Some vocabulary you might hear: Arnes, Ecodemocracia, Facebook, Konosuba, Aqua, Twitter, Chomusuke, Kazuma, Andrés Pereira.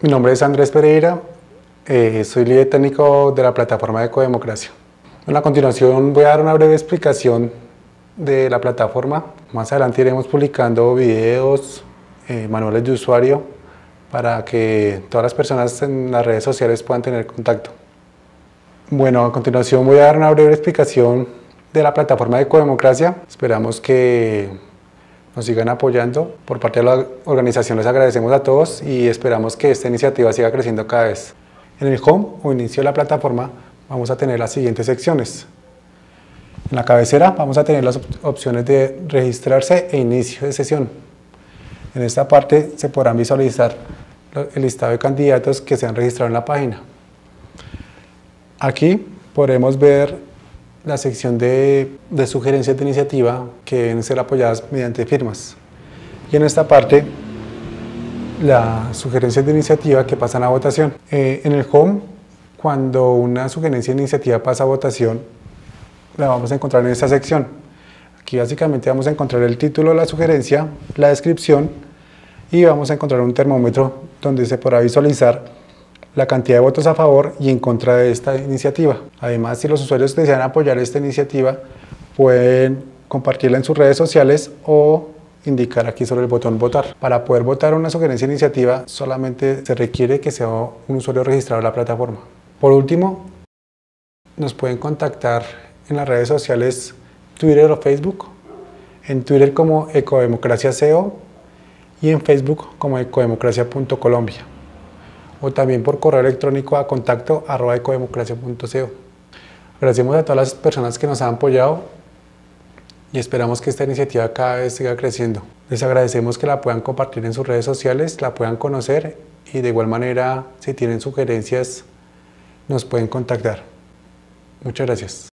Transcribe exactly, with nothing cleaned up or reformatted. Mi nombre es Andrés Pereira, eh, soy líder técnico de la plataforma de Ecodemocracia. Bueno, a continuación voy a dar una breve explicación de la plataforma. Más adelante iremos publicando videos, eh, manuales de usuario, para que todas las personas en las redes sociales puedan tener contacto. Bueno, a continuación voy a dar una breve explicación de la plataforma de Ecodemocracia. Esperamos que nos sigan apoyando. Por parte de la organización les agradecemos a todos y esperamos que esta iniciativa siga creciendo cada vez. En el home o inicio de la plataforma vamos a tener las siguientes secciones. En la cabecera vamos a tener las op opciones de registrarse e inicio de sesión. En esta parte se podrán visualizar el listado de candidatos que se han registrado en la página. Aquí podremos ver la sección de, de sugerencias de iniciativa que deben ser apoyadas mediante firmas. Y en esta parte, las sugerencias de iniciativa que pasan a votación. Eh, en el home, cuando una sugerencia de iniciativa pasa a votación, la vamos a encontrar en esta sección. Aquí básicamente vamos a encontrar el título de la sugerencia, la descripción y vamos a encontrar un termómetro donde se podrá visualizar la cantidad de votos a favor y en contra de esta iniciativa. Además, si los usuarios desean apoyar esta iniciativa, pueden compartirla en sus redes sociales o indicar aquí sobre el botón votar. Para poder votar una sugerencia de iniciativa, solamente se requiere que sea un usuario registrado en la plataforma. Por último, nos pueden contactar en las redes sociales Twitter o Facebook, en Twitter como Ecodemocracia punto co y en Facebook como ecodemocracia punto colombia. O también por correo electrónico a contacto arroba ecodemocracia punto co. Agradecemos a todas las personas que nos han apoyado y esperamos que esta iniciativa cada vez siga creciendo. Les agradecemos que la puedan compartir en sus redes sociales, la puedan conocer y de igual manera, si tienen sugerencias, nos pueden contactar. Muchas gracias.